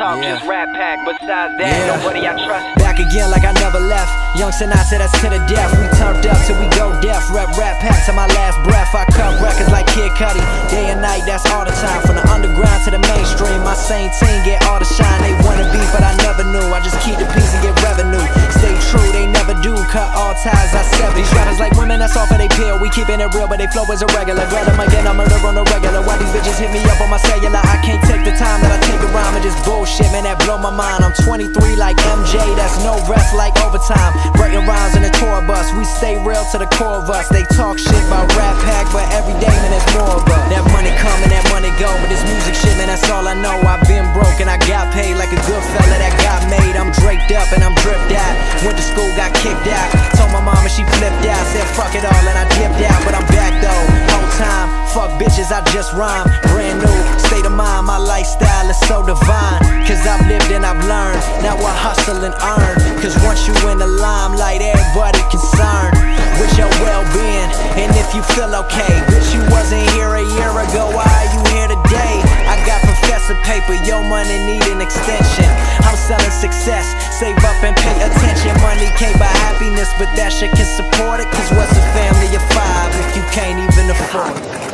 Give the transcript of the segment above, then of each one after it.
talk, just Rat Pack. Besides that, nobody I trust. Back again like I never left. Young Sinai said that's to the death. We turned up till we go deaf. Rep Rat Pack till my last breath. I cut records like Kid Cudi. Day and night, that's all the time. From the underground to the mainstream, my same team get all the shine they wanna be, but I never knew. I just keep the peace and get revenue. Stay true, they never do. Cut all ties, I sever. These rappers like women, that's all for they pill. We keeping it real, but they flow is irregular. Glad I'm again, I'm a murder on the regular. Why these bitches hit me up on my cellular? I can't take the time that I take the rhyme and just bullshit, man, that blow my mind. I'm 23 like MJ, that's no rest like overtime. Writing rhymes in the tour bus, we stay real to the core of us. They talk shit about Rat Pack, but every day, man, there's more of us. That money come and that money go, but this music shit, man, that's all I know. I've been broke and I got paid like a good fella that got made. I'm draped up and I'm dripped out. Went to school, got kicked out. Told my mama she flipped out. Said fuck it all and I dipped out, but I'm back though. Whole time, fuck bitches, I just rhyme. Brand new state of mind, my lifestyle is so divine. Cause I've lived and I've learned. Now I hustle and earn. Cause once you in the limelight, everybody concerned with your well-being and if you feel okay. Bitch, you wasn't here a year ago, why are you here today? I got professor paper, your money need an extension. I'm selling success, save up and pay attention. Money can't buy happiness, but that shit can support it. Cause what's a family of five if you can't even afford it?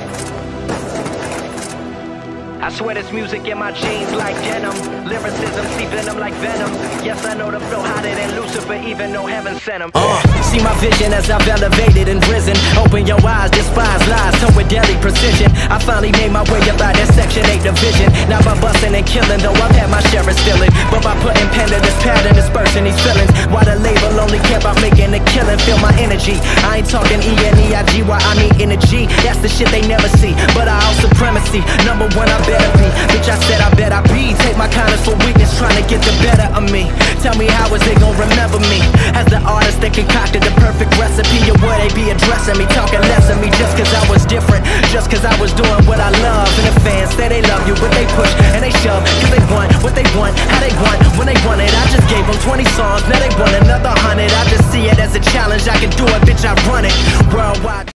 I swear this music in my jeans like denim. Lyricism seeping them like venom. Yes, I know the flow hotter than Lucifer, even though heaven sent him. See my vision as I've elevated and risen. Open your eyes, despise lies, told with deadly precision. I finally made my way up out of Section 8 division. Now by busting and killing, though I've had my share of stealing. But by putting pen to this pattern, dispersing these feelings. Why the label only care about making a killing? Feel my energy. I ain't talking E-N-E-I-G, why I mean energy. That's the shit they never see. But I own supremacy. Number one, I better be. Bitch, I said I bet I be. Take my kindness for weakness, trying to get the better of me. Tell me how is they gon' remember me? As the artist that concocted the perfect recipe, or would they be addressing me, talking less of me just cause I was different, just cause I was doing what I love? And the fans say they love you, but they push and they shove, cause they want what they want, how they want, when they want it. I just gave them 20 songs, now they want another 100. I just see it as a challenge, I can do it, bitch, I run it worldwide.